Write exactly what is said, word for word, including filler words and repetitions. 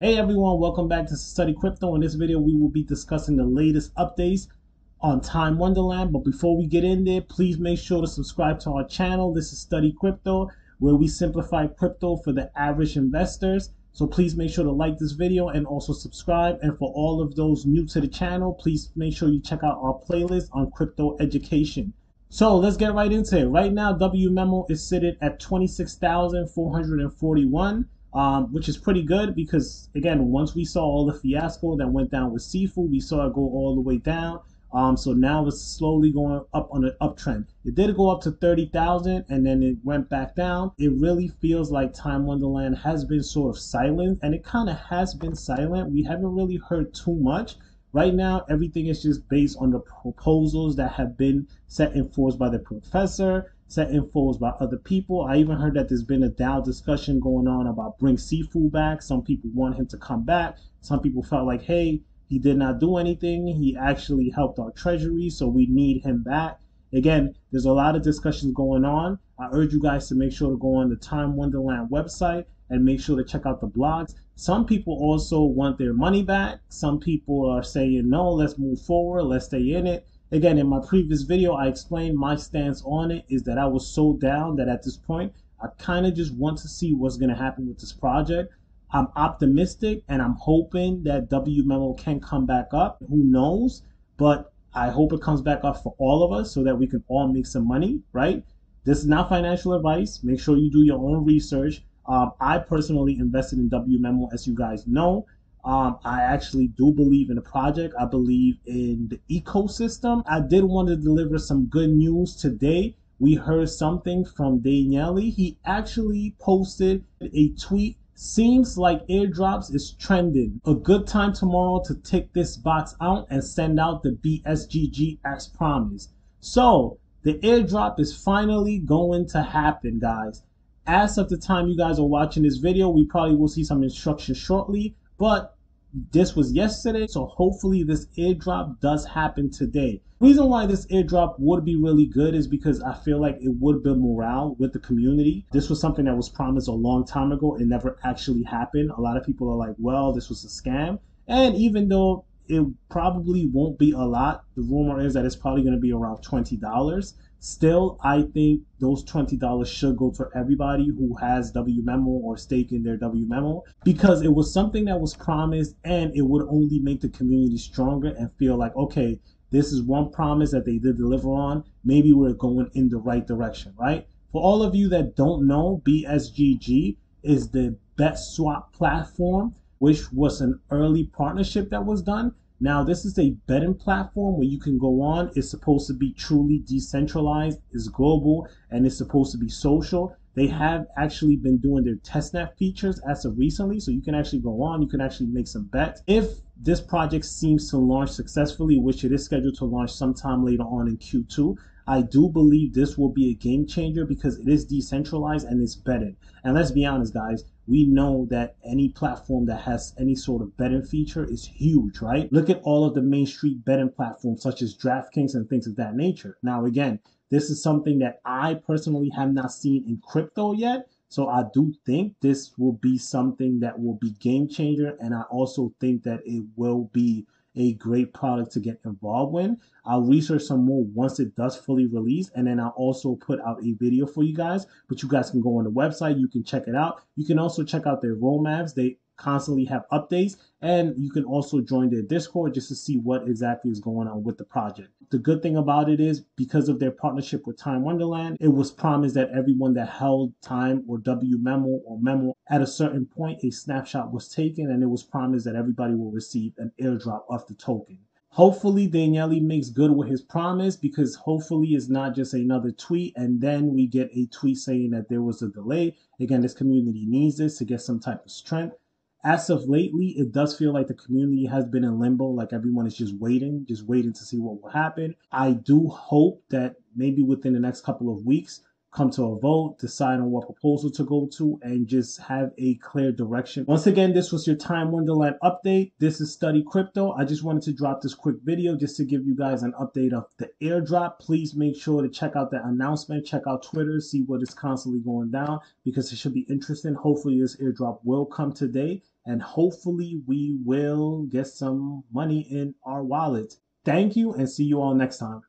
Hey everyone, welcome back to Studi Crypto. In this video, we will be discussing the latest updates on Time Wonderland. But before we get in there, please make sure to subscribe to our channel. This is Studi Crypto, where we simplify crypto for the average investors. So please make sure to like this video and also subscribe. And for all of those new to the channel, please make sure you check out our playlist on crypto education. So let's get right into it. Right now, W M E M O is seated at twenty-six thousand four hundred forty-one. Um, which is pretty good because, again, once we saw all the fiasco that went down with Sifu, we saw it go all the way down. Um, so now it's slowly going up on an uptrend. It did go up to thirty thousand and then it went back down. It really feels like Time Wonderland has been sort of silent, and it kind of has been silent. We haven't really heard too much. Right now, everything is just based on the proposals that have been set in force by the professor, set in force by other people. I even heard that there's been a DAO discussion going on about bring Sifu back. Some people want him to come back. Some people felt like, hey, he did not do anything. He actually helped our treasury, so we need him back. Again, there's a lot of discussions going on. I urge you guys to make sure to go on the Time Wonderland website and make sure to check out the blogs. Some people also want their money back. Some people are saying, no, let's move forward, let's stay in it. Again, in my previous video, I explained my stance on it is that I was so down that at this point, I kind of just want to see what's going to happen with this project. I'm optimistic and I'm hoping that W M E M O can come back up. Who knows? But I hope it comes back up for all of us so that we can all make some money, right? This is not financial advice. Make sure you do your own research. Um, I personally invested in W M E M O, as you guys know. Um, I actually do believe in the project. I believe in the ecosystem. I did want to deliver some good news today. We heard something from Daniele. He actually posted a tweet. Seems like airdrops is trending. A good time tomorrow to tick this box out and send out the B S G G X promise. So the airdrop is finally going to happen, guys. As of the time you guys are watching this video, we probably will see some instructions shortly, but this was yesterday, so hopefully this airdrop does happen today. The reason why this airdrop would be really good is because I feel like it would build morale with the community. This was something that was promised a long time ago. It never actually happened. A lot of people are like, well, this was a scam. And even though it probably won't be a lot, the rumor is that it's probably going to be around twenty dollars. Still, I think those twenty dollars should go to everybody who has W M E M O or stake in their W M E M O, because it was something that was promised and it would only make the community stronger and feel like, okay, this is one promise that they did deliver on. Maybe we're going in the right direction, right? For all of you that don't know, B S G G is the Betswap platform, which was an early partnership that was done. Now, this is a betting platform where you can go on. It's supposed to be truly decentralized, it's global, and it's supposed to be social. They have actually been doing their testnet features as of recently, so you can actually go on, you can actually make some bets. If this project seems to launch successfully, which it is scheduled to launch sometime later on in Q two, I do believe this will be a game changer because it is decentralized and it's betting. And let's be honest, guys, we know that any platform that has any sort of betting feature is huge, right? Look at all of the main street betting platforms such as DraftKings and things of that nature. Now, again, this is something that I personally have not seen in crypto yet. So I do think this will be something that will be game changer. And I also think that it will be a great product to get involved in. I'll research some more once it does fully release, and then I'll also put out a video for you guys, but you guys can go on the website, you can check it out. You can also check out their roadmaps. They constantly have updates, and you can also join their Discord just to see what exactly is going on with the project. The good thing about it is because of their partnership with Time Wonderland, it was promised that everyone that held Time or W M E M O or Memo at a certain point, a snapshot was taken, and it was promised that everybody will receive an airdrop of the token. Hopefully Daniele makes good with his promise, because hopefully it's not just another tweet and then we get a tweet saying that there was a delay. Again, this community needs this to get some type of strength. As of lately, it does feel like the community has been in limbo, like everyone is just waiting, just waiting to see what will happen. I do hope that maybe within the next couple of weeks, come to a vote, decide on what proposal to go to, and just have a clear direction. Once again, this was your Time Wonderland update. This is Studi Crypto. I just wanted to drop this quick video just to give you guys an update of the airdrop. Please make sure to check out the announcement, check out Twitter, see what is constantly going down, because it should be interesting. Hopefully this airdrop will come today. and hopefully we will get some money in our wallet. Thank you and see you all next time.